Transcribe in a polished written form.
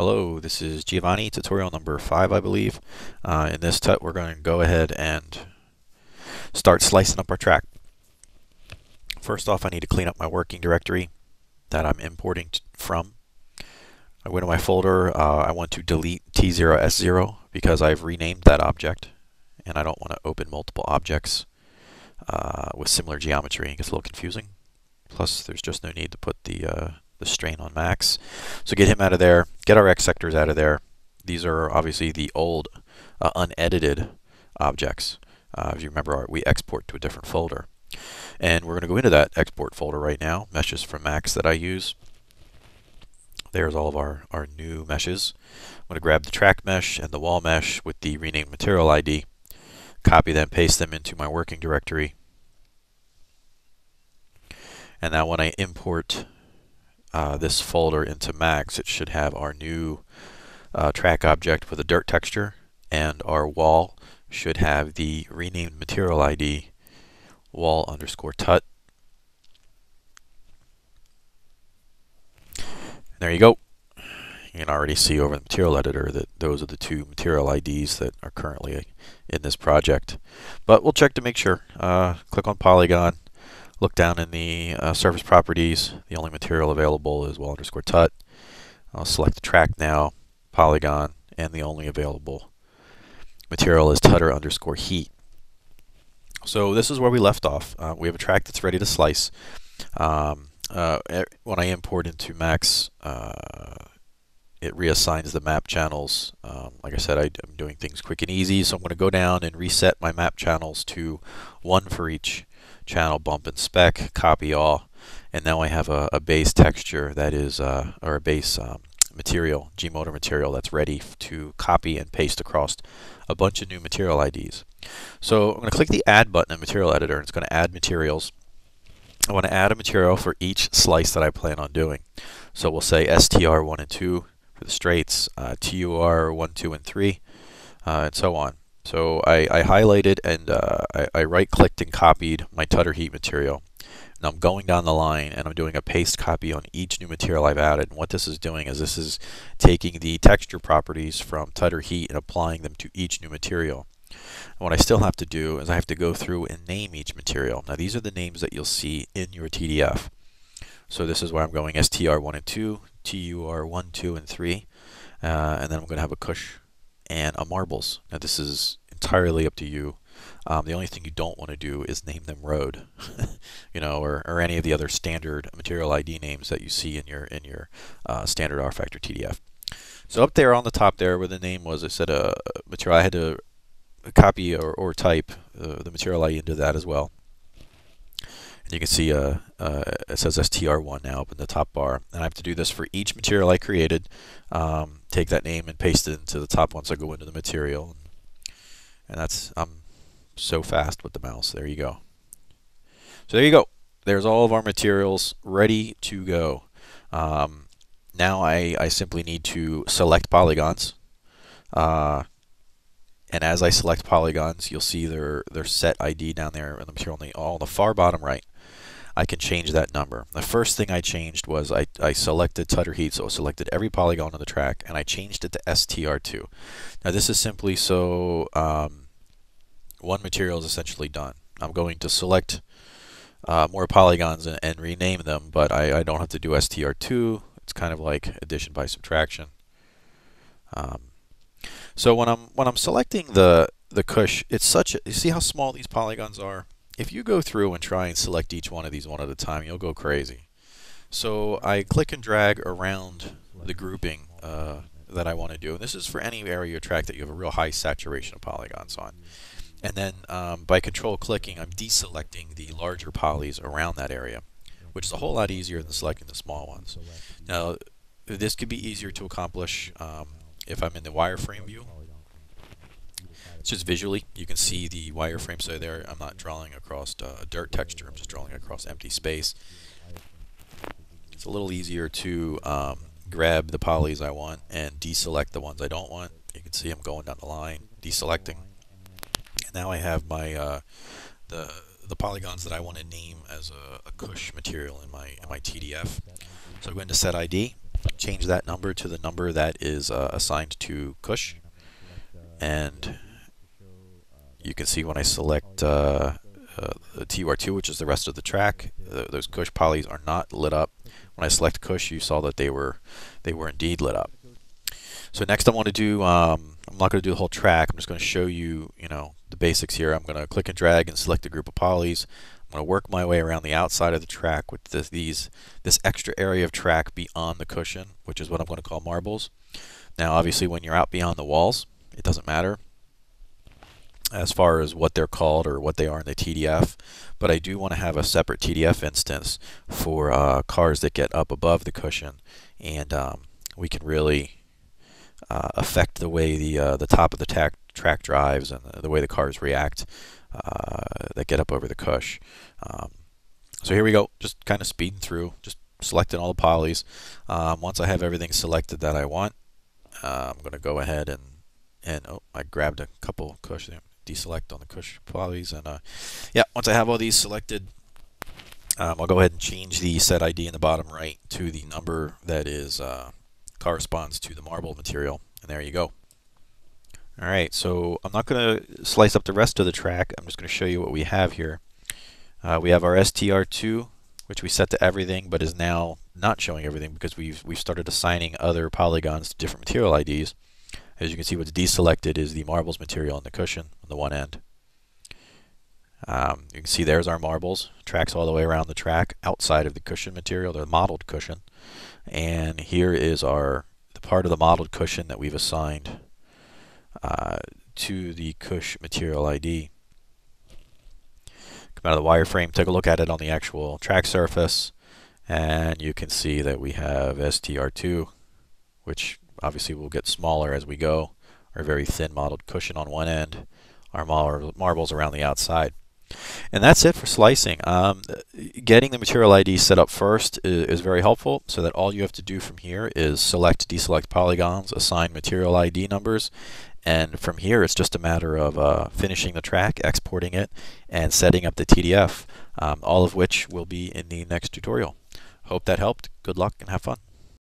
Hello, this is Giovanni, tutorial number 5, I believe. In this tut, we're going to go ahead and start slicing up our track. First off, I need to clean up my working directory that I'm importing from. I went to my folder. I want to delete T0S0 because I've renamed that object, and I don't want to open multiple objects with similar geometry. It gets a little confusing. Plus, there's just no need to put the strain on Max. So get him out of there, get our X sectors out of there. These are obviously the old unedited objects. If you remember, we export to a different folder. And we're going to go into that export folder right now, meshes from Max that I use. There's all of our new meshes. I'm going to grab the track mesh and the wall mesh with the renamed material ID, copy them, paste them into my working directory. And now when I import this folder into Max, it should have our new track object with a dirt texture, and our wall should have the renamed material ID wall_tut. There you go. You can already see over the material editor that those are the two material IDs that are currently in this project. But we'll check to make sure. Click on Polygon. Look down in the surface properties. The only material available is wall_tut. I'll select the track now, polygon, and the only available material is tutter_heat. So this is where we left off. We have a track that's ready to slice. When I import into Max, it reassigns the map channels. Like I said, I'm doing things quick and easy, so I'm going to go down and reset my map channels to one for each channel, bump and spec, copy all, and now I have a base texture that is, or a base material, Gmotor material that's ready to copy and paste across a bunch of new material IDs. So I'm going to click the Add button in Material Editor, and it's going to add materials. I want to add a material for each slice that I plan on doing. So we'll say STR1 and 2 for the straights, TUR1, 2, and 3, and so on. So I highlighted and I right-clicked and copied my tutter heat material. And I'm going down the line and I'm doing a paste copy on each new material I've added. And what this is doing is this is taking the texture properties from tutter heat and applying them to each new material. And what I still have to do is I have to go through and name each material. Now these are the names that you'll see in your TDF. So this is where I'm going STR1 and 2, TUR1, 2, and 3. And then I'm going to have a cush and a marbles. Now this is entirely up to you. The only thing you don't want to do is name them road, you know, or any of the other standard material ID names that you see in your standard RFactor TDF. So up there on the top there where the name was, I said a material. I had to copy or type the material ID into that as well. And you can see it says STR1 now up in the top bar. And I have to do this for each material I created. Take that name and paste it into the top once I go into the material. And that's, I'm so fast with the mouse. There you go. So there you go. There's all of our materials ready to go. Now I simply need to select polygons. And as I select polygons, you'll see their set ID down there in the material on the far bottom right. I can change that number. The first thing I changed was I selected tutter heat, so I selected every polygon on the track, and I changed it to STR2. Now this is simply so one material is essentially done. I'm going to select more polygons and rename them, but I don't have to do STR2. It's kind of like addition by subtraction. So when I'm selecting the cush, it's such a, you see how small these polygons are? If you go through and try and select each one of these one at a time, you'll go crazy. So I click and drag around the grouping that I want to do. And this is for any area of track that you have a real high saturation of polygons on. And then by control clicking, I'm deselecting the larger polys around that area, which is a whole lot easier than selecting the small ones. Now, this could be easier to accomplish if I'm in the wireframe view. It's just visually, you can see the wireframe. So there, I'm not drawing across a dirt texture. I'm just drawing across empty space. It's a little easier to grab the polys I want and deselect the ones I don't want. You can see I'm going down the line, deselecting. And now I have my the polygons that I want to name as a cush material in my TDF. So I go into Set ID, change that number to the number that is assigned to Cush. And you can see when I select the TUR2, which is the rest of the track, those Cush polys are not lit up. When I select Cush, you saw that they were indeed lit up. So next I want to do, I'm not going to do the whole track, I'm just going to show you, the basics here. I'm going to click and drag and select a group of polys. I'm going to work my way around the outside of the track with this extra area of track beyond the cushion, which is what I'm going to call marbles. Now obviously when you're out beyond the walls, it doesn't matter as far as what they're called or what they are in the TDF, but I do want to have a separate TDF instance for cars that get up above the cushion, and we can really affect the way the top of the track drives and the way the cars react that get up over the cush. So here we go, just kind of speeding through, just selecting all the polys. Once I have everything selected that I want, I'm going to go ahead and oh, I grabbed a couple cush there. Deselect on the cush polys, and yeah, once I have all these selected, I'll go ahead and change the set ID in the bottom right to the number that is corresponds to the marble material, and there you go. Alright, so I'm not going to slice up the rest of the track, I'm just going to show you what we have here. We have our STR2, which we set to everything, but is now not showing everything because we've started assigning other polygons to different material IDs. As you can see, what's deselected is the marbles material on the cushion on the one end. You can see there's our marbles, tracks all the way around the track outside of the cushion material, the modeled cushion. And here is the part of the modeled cushion that we've assigned to the cush material ID. Come out of the wireframe, take a look at it on the actual track surface, and you can see that we have STR2, which obviously will get smaller as we go, our very thin modeled cushion on one end, our marbles around the outside. And that's it for slicing. Getting the material ID set up first is very helpful, so that all you have to do from here is select, deselect polygons, assign material ID numbers, and from here it's just a matter of finishing the track, exporting it, and setting up the TDF, all of which will be in the next tutorial. Hope that helped. Good luck and have fun.